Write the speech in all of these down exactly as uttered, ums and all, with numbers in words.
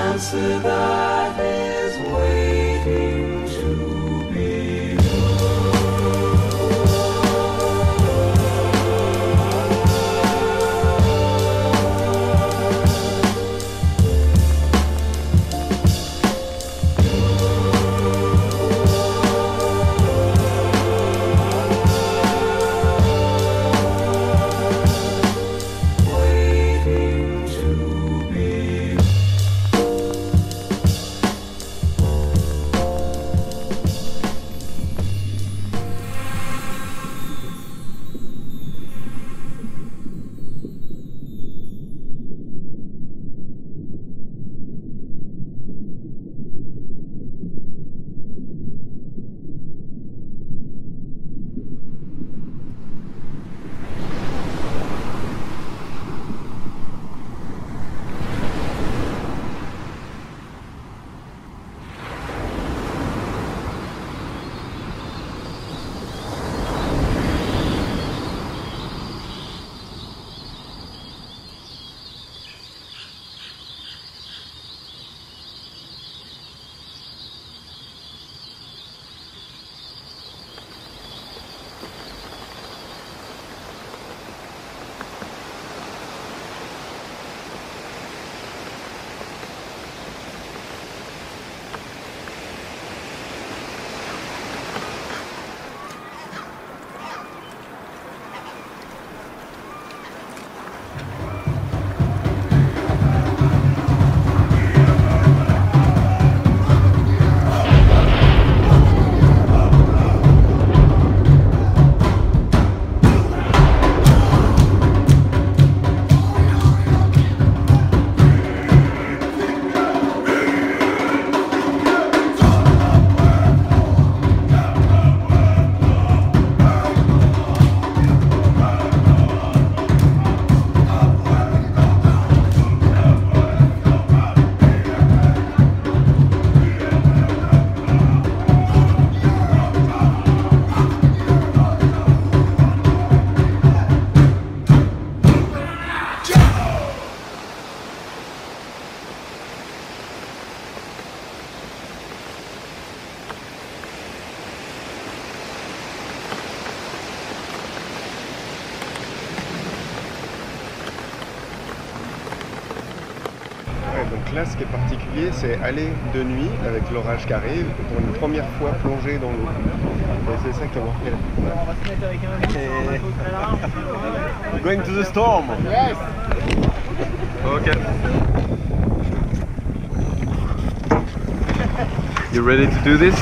Answer that is waiting to be Donc là, ce qui est particulier, c'est aller de nuit avec l'orage qui arrive pour une première fois plonger dans l'eau. C'est ça qui a marqué. On va se mettre avec un peu très large. We're going to the storm. Yes. Okay. You ready to do this?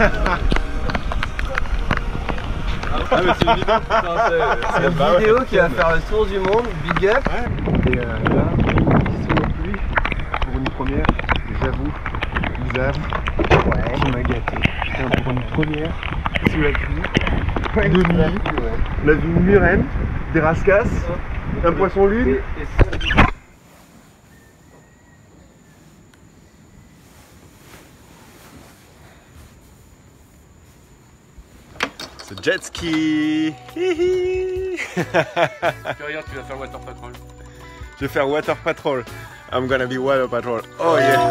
Ah mais c'est une vidéo, c'est une bah vidéo ouais. qui va faire le tour du monde, big up. Ouais. Et euh, là, ici sous la pluie, pour une première, j'avoue, Isab, ouais. qui m'a gâté. Putain, pour une première, sous la pluie, ouais, de nuit, ouais. On a vu une murène, des rascasses, ouais. un poisson lune. Et, et ça, c'est jet ski. Hihi. Regarde, tu vas faire water patrol. Je vais faire water patrol. I'm gonna be water patrol. Oh yeah.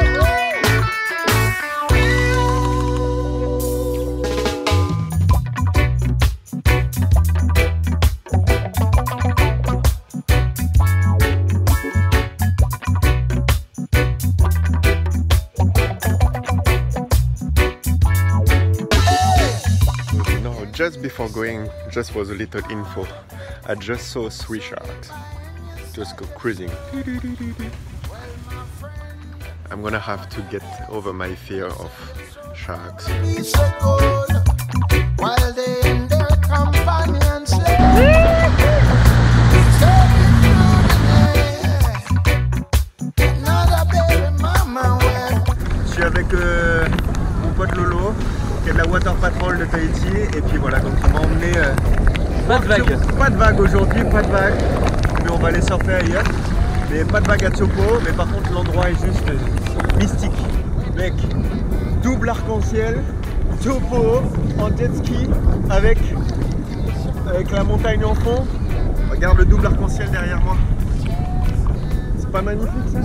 Just before going, just was a little info. I just saw three sharks. Just go cruising. I'm gonna have to get over my fear of sharks. Je suis avec euh, mon pote Lolo. Il y a de la water patrol de Tahiti et puis voilà, donc on m'a emmené euh, pas de vague pas de vague aujourd'hui, pas de vague, mais on va aller surfer ailleurs, mais pas de vague à Tsoko, mais par contre l'endroit est juste mystique, mec, double arc-en-ciel, topo en jet ski avec, avec la montagne en fond, regarde le double arc-en-ciel derrière moi, c'est pas magnifique ça?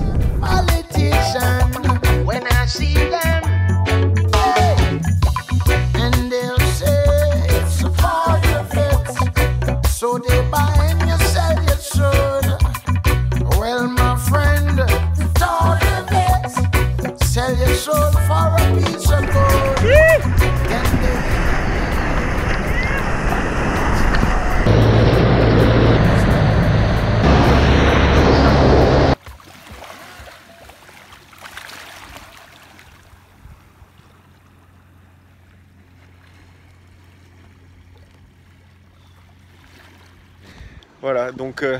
Voilà, donc euh,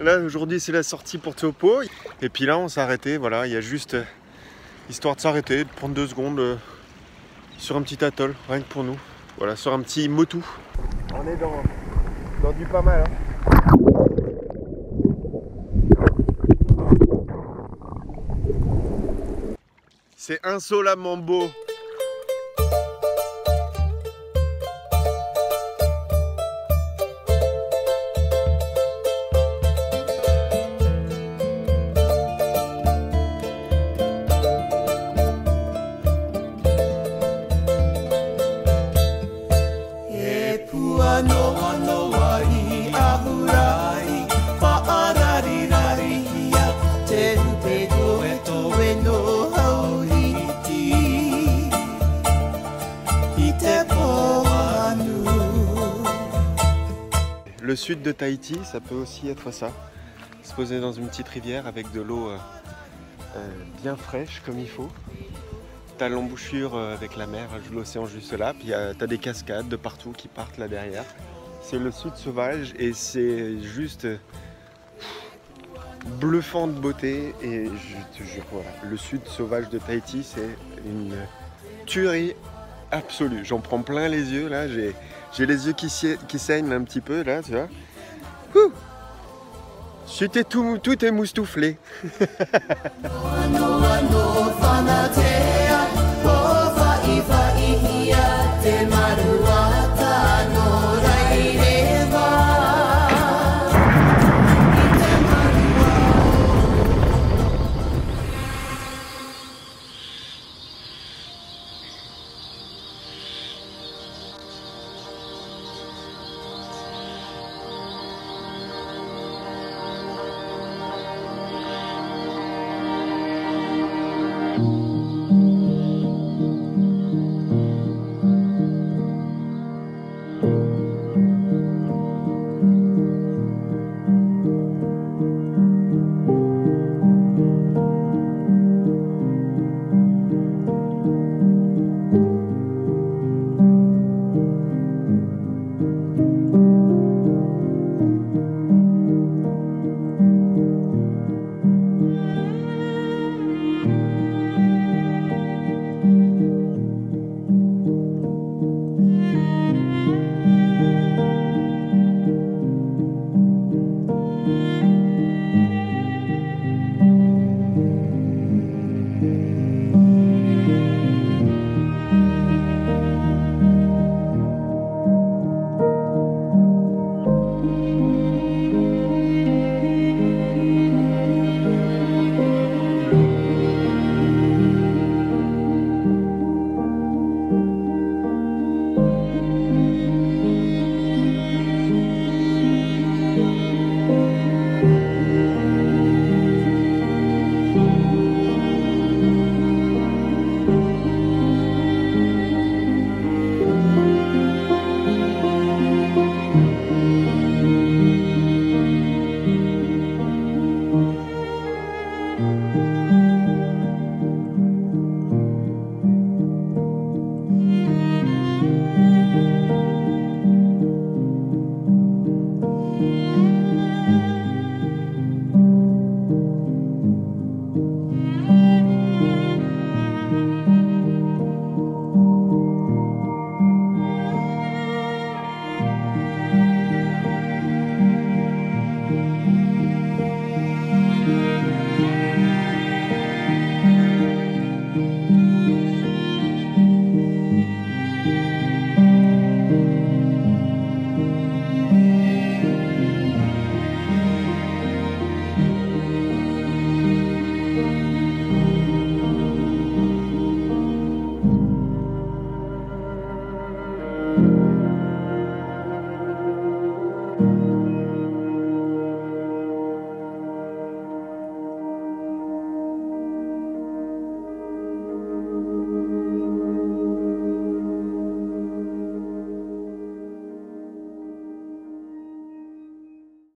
là aujourd'hui c'est la sortie pour Tsopo et puis là on s'est arrêté, voilà, il y a juste euh, histoire de s'arrêter, de prendre deux secondes euh, sur un petit atoll, rien que pour nous, voilà, sur un petit motu. On est dans, dans du pas mal, hein. C'est insolemment beau. Le sud de Tahiti, ça peut aussi être ça, se poser dans une petite rivière avec de l'eau euh, euh, bien fraîche comme il faut. T'as l'embouchure avec la mer, l'océan juste là, puis t'as des cascades de partout qui partent là derrière. C'est le sud sauvage et c'est juste euh, bluffant de beauté. Et je te jure, voilà, le sud sauvage de Tahiti, c'est une tuerie absolue. J'en prends plein les yeux là, j'ai... J'ai les yeux qui, qui saignent un petit peu là, tu vois. Ouh, j'étais tout, tout émoustouflé.